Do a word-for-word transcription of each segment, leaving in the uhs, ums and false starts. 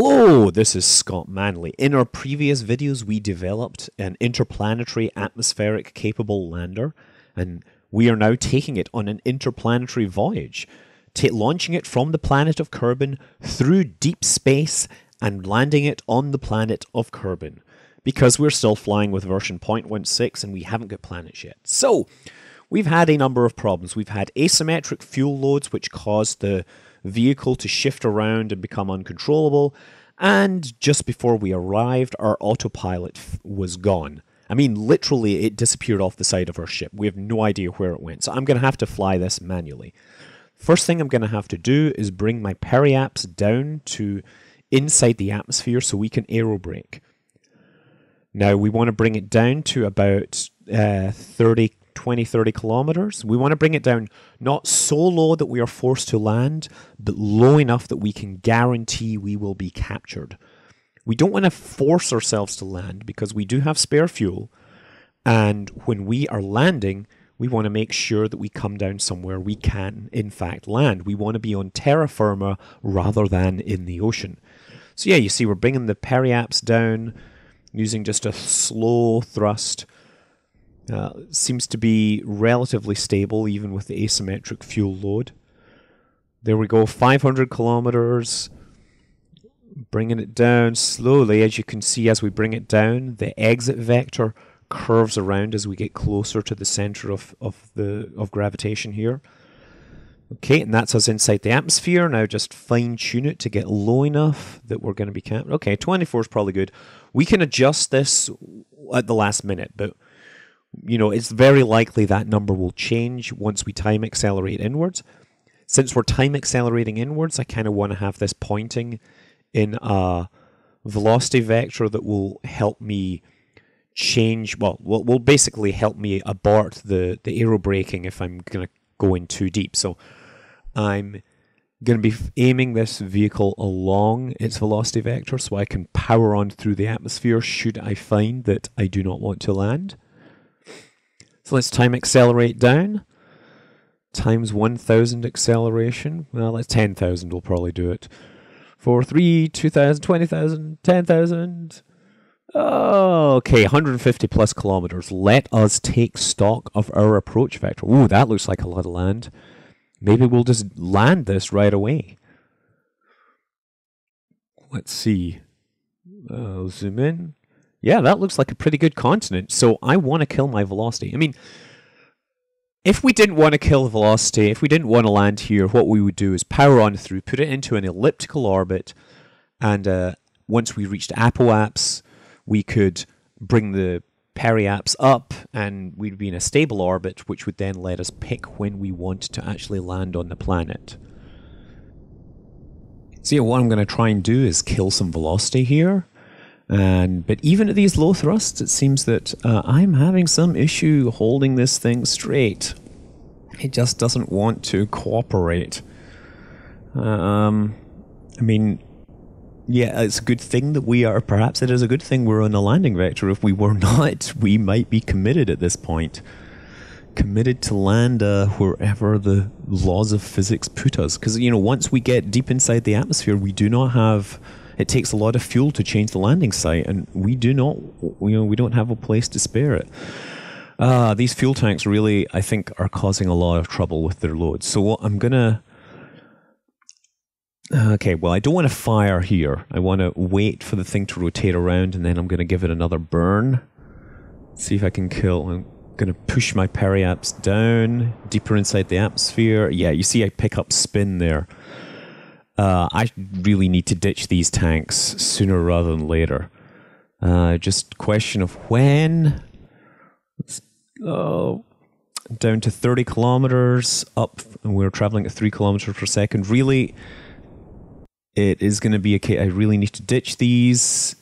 Hello, this is Scott Manley. In our previous videos, we developed an interplanetary atmospheric capable lander, and we are now taking it on an interplanetary voyage, launching it from the planet of Kerbin through deep space and landing it on the planet of Kerbin, because we're still flying with version zero point one six and we haven't got planets yet. So, we've had a number of problems. We've had asymmetric fuel loads, which caused the vehicle to shift around and become uncontrollable, and just before we arrived, our autopilot was gone. I mean, literally, it disappeared off the side of our ship. We have no idea where it went, so I'm going to have to fly this manually. First thing I'm going to have to do is bring my periaps down to inside the atmosphere so we can aerobrake. Now, we want to bring it down to about uh, thirty, twenty, thirty kilometers. We want to bring it down not so low that we are forced to land, but low enough that we can guarantee we will be captured. We don't want to force ourselves to land because we do have spare fuel, and when we are landing, we want to make sure that we come down somewhere we can, in fact, land. We want to be on terra firma rather than in the ocean. So yeah, you see, we're bringing the periaps down using just a slow thrust. Uh, seems to be relatively stable, even with the asymmetric fuel load. There we go, five hundred kilometers, bringing it down slowly. As you can see, as we bring it down, the exit vector curves around as we get closer to the center of, of, the, of gravitation here. Okay, and that's us inside the atmosphere. Now just fine-tune it to get low enough that we're going to be capped. Okay, twenty-four is probably good. We can adjust this at the last minute, but you know, it's very likely that number will change once we time accelerate inwards. Since we're time accelerating inwards, I kind of want to have this pointing in a velocity vector that will help me change, well, will basically help me abort the, the aerobraking if I'm going to go in too deep. So I'm going to be aiming this vehicle along its velocity vector so I can power on through the atmosphere should I find that I do not want to land. So let's time accelerate down, times one thousand acceleration, well that's ten thousand will probably do it. four, three, two thousand, twenty thousand, ten thousand, oh, okay, one hundred fifty plus kilometers. Let us take stock of our approach vector. Ooh, that looks like a lot of land. Maybe we'll just land this right away. Let's see, I'll zoom in. Yeah, that looks like a pretty good continent, so I want to kill my velocity. I mean, if we didn't want to kill the velocity, if we didn't want to land here, what we would do is power on through, put it into an elliptical orbit, and uh, once we reached apoaps, we could bring the periaps up, and we'd be in a stable orbit, which would then let us pick when we want to actually land on the planet. So yeah, what I'm going to try and do is kill some velocity here. And, but even at these low thrusts, it seems that uh, I'm having some issue holding this thing straight. It just doesn't want to cooperate. Um, I mean, yeah, it's a good thing that we are, perhaps it is a good thing we're on the landing vector. If we were not, we might be committed at this point. Committed to land uh, wherever the laws of physics put us. Because, you know, once we get deep inside the atmosphere, we do not have... It takes a lot of fuel to change the landing site, and we do not, you know, we don't have a place to spare it. Uh, these fuel tanks really, I think, are causing a lot of trouble with their loads. So what I'm gonna, okay, well, I don't want to fire here. I want to wait for the thing to rotate around, and then I'm gonna give it another burn. See if I can kill. I'm gonna push my periaps down deeper inside the atmosphere. Yeah, you see, I pick up spin there. Uh, I really need to ditch these tanks sooner rather than later. Uh, just question of when. Let's go down to thirty kilometers up, and we're traveling at three kilometers per second. Really, it is going to be a case. I really need to ditch these.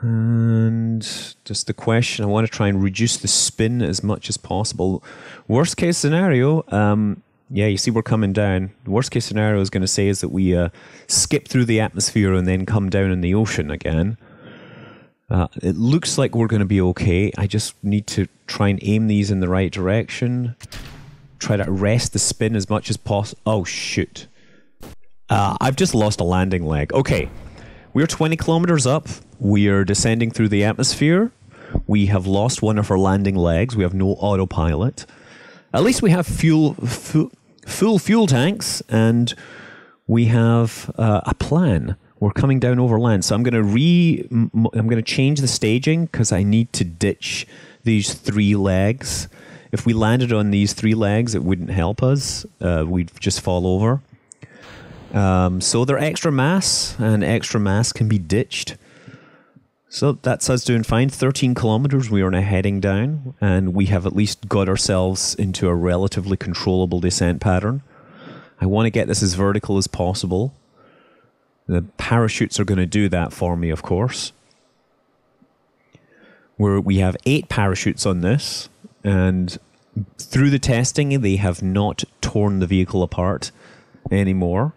And just the question, I want to try and reduce the spin as much as possible. Worst case scenario, um... yeah, you see we're coming down. The worst case scenario is going to say is that we uh, skip through the atmosphere and then come down in the ocean again. Uh, it looks like we're going to be okay. I just need to try and aim these in the right direction. Try to arrest the spin as much as possible. Oh, shoot. Uh, I've just lost a landing leg. Okay, we're twenty kilometers up. We are descending through the atmosphere. We have lost one of our landing legs. We have no autopilot. At least we have fuel, fu- full fuel tanks, and we have uh, a plan. We're coming down over land. So I'm going to re. M- I'm going to change the staging because I need to ditch these three legs. If we landed on these three legs, it wouldn't help us. Uh, we'd just fall over. Um, so they're extra mass, and extra mass can be ditched. So that's us doing fine. thirteen kilometers we are now heading down, and we have at least got ourselves into a relatively controllable descent pattern. I want to get this as vertical as possible. The parachutes are going to do that for me, of course. We're, we have eight parachutes on this, and through the testing, they have not torn the vehicle apart anymore.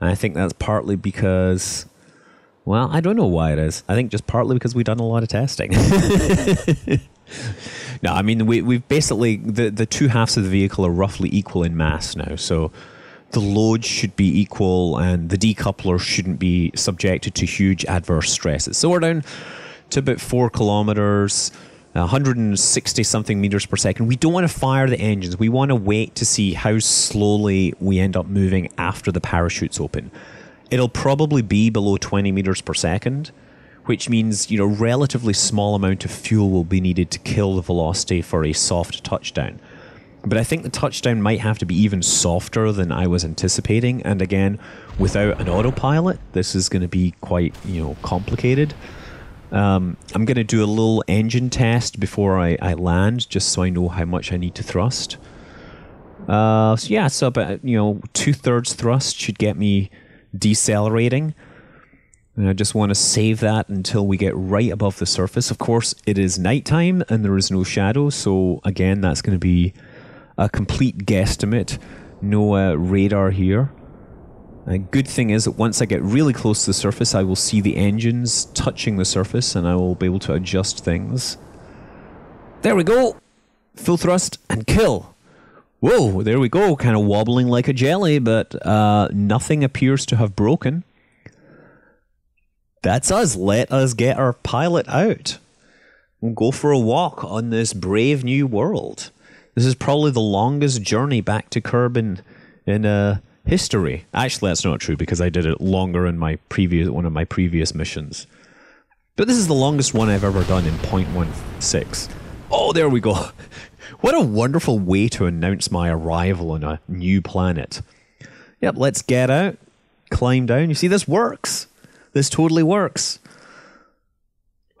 And I think that's partly because, well, I don't know why it is. I think just partly because we've done a lot of testing. No, I mean, we, we've basically, the, the two halves of the vehicle are roughly equal in mass now. So the load should be equal, and the decoupler shouldn't be subjected to huge adverse stresses. So we're down to about four kilometers, one hundred sixty something meters per second. We don't want to fire the engines. We want to wait to see how slowly we end up moving after the parachutes open. It'll probably be below twenty meters per second, which means, you know, relatively small amount of fuel will be needed to kill the velocity for a soft touchdown. But I think the touchdown might have to be even softer than I was anticipating. And again, without an autopilot, this is going to be quite, you know, complicated. Um, I'm going to do a little engine test before I, I land, just so I know how much I need to thrust. Uh, so yeah, so about, you know, two-thirds thrust should get me decelerating. And I just want to save that until we get right above the surface. Of course, it is nighttime and there is no shadow, so again, that's going to be a complete guesstimate. No uh, radar here. A good thing is that once I get really close to the surface, I will see the engines touching the surface, and I will be able to adjust things. There we go! Full thrust and kill! Whoa, there we go, kind of wobbling like a jelly, but uh, nothing appears to have broken. That's us, let us get our pilot out. We'll go for a walk on this brave new world. This is probably the longest journey back to Kerbin in a... Uh, history. Actually, that's not true because I did it longer in my previous one of my previous missions. But this is the longest one I've ever done in point one six. Oh, there we go. What a wonderful way to announce my arrival on a new planet. Yep, let's get out, climb down. You see, this works. This totally works.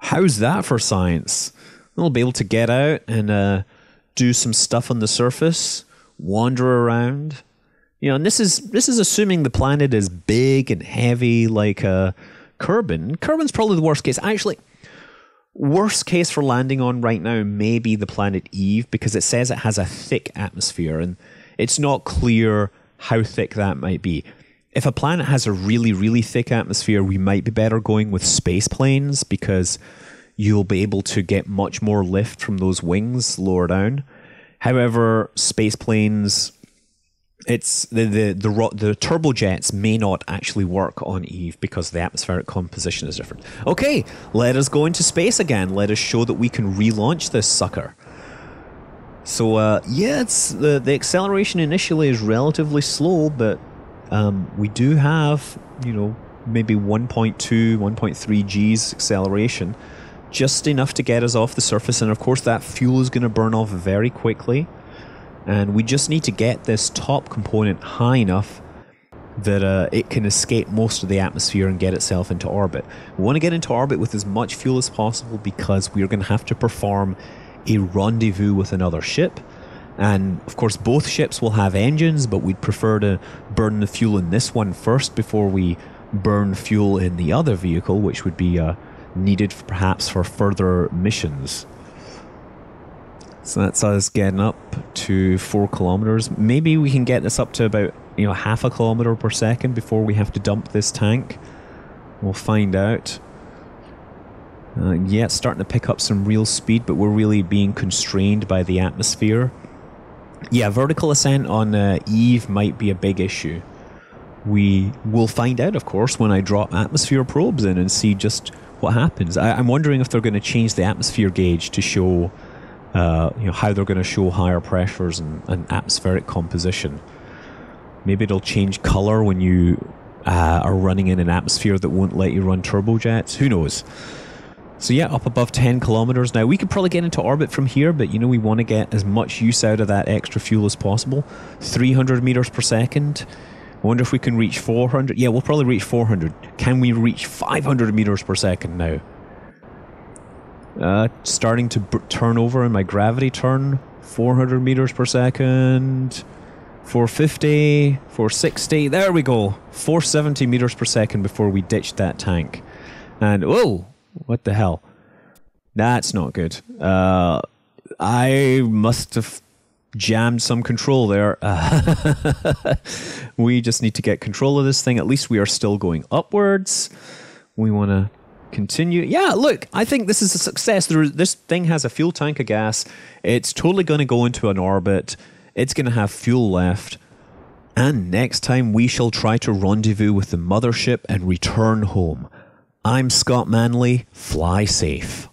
How's that for science? We'll be able to get out and uh, do some stuff on the surface, wander around. You know, and this is this is assuming the planet is big and heavy like uh, Kerbin. Kerbin's probably the worst case. Actually, worst case for landing on right now may be the planet Eve, because it says it has a thick atmosphere, and it's not clear how thick that might be. If a planet has a really, really thick atmosphere, we might be better going with space planes, because you'll be able to get much more lift from those wings lower down. However, space planes... It's the the the, the turbojets may not actually work on Eve because the atmospheric composition is different. Okay, let us go into space again. Let us show that we can relaunch this sucker. So uh, yeah, it's the the acceleration initially is relatively slow, but um, we do have, you know, maybe one point two, one point three G's acceleration, just enough to get us off the surface. And of course, that fuel is going to burn off very quickly. And we just need to get this top component high enough that uh, it can escape most of the atmosphere and get itself into orbit. We want to get into orbit with as much fuel as possible because we're going to have to perform a rendezvous with another ship. And of course, both ships will have engines, but we'd prefer to burn the fuel in this one first before we burn fuel in the other vehicle, which would be uh, needed perhaps for further missions. So that's us getting up to four kilometers. Maybe we can get this up to about, you know, half a kilometer per second before we have to dump this tank. We'll find out. Uh, yeah, it's starting to pick up some real speed, but we're really being constrained by the atmosphere. Yeah, vertical ascent on uh, Eve might be a big issue. we will find out, of course, when I drop atmosphere probes in and see just what happens. I, I'm wondering if they're going to change the atmosphere gauge to show uh, you know, how they're going to show higher pressures and, and atmospheric composition. Maybe it'll change colour when you uh, are running in an atmosphere that won't let you run turbojets. Who knows? So yeah, up above ten kilometers now. We could probably get into orbit from here, but you know, we want to get as much use out of that extra fuel as possible. three hundred meters per second. I wonder if we can reach four hundred. Yeah, we'll probably reach four hundred. Can we reach five hundred meters per second now? Uh, starting to b turn over in my gravity turn. four hundred meters per second. four fifty. four sixty. There we go. four seventy meters per second before we ditched that tank. And whoa! What the hell? That's not good. Uh, I must have jammed some control there. Uh, we just need to get control of this thing. At least we are still going upwards. We want to continue. Yeah, look, I think this is a success. There, this thing has a fuel tank of gas. It's totally going to go into an orbit. It's going to have fuel left. And next time we shall try to rendezvous with the mothership and return home. I'm Scott Manley. Fly safe.